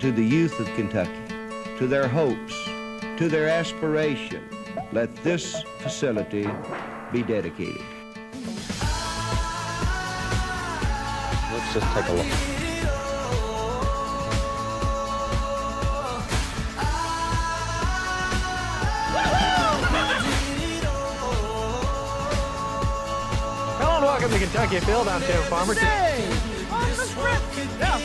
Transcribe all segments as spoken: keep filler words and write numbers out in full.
to the youth of Kentucky, to their hopes, to their aspiration, let this facility be dedicated. Let's just take a look. Welcome to Kentucky Field. I'm Tim Farmer. Hey, on the script. Yeah.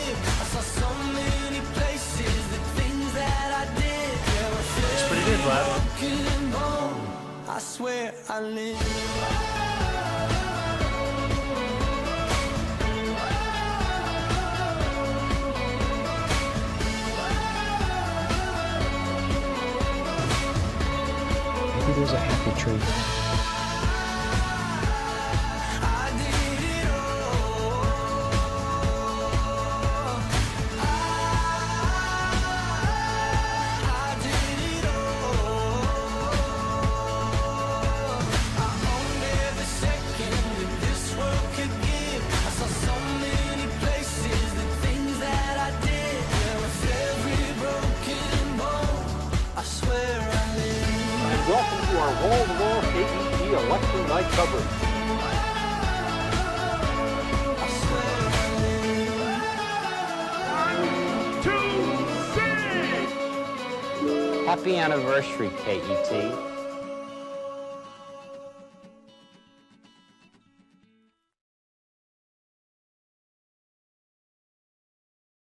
That's pretty good, lad. I swear I live. It is a happy tree. Welcome to our wall-to-wall A E T election night coverage. One, two, three! Happy anniversary, K E T.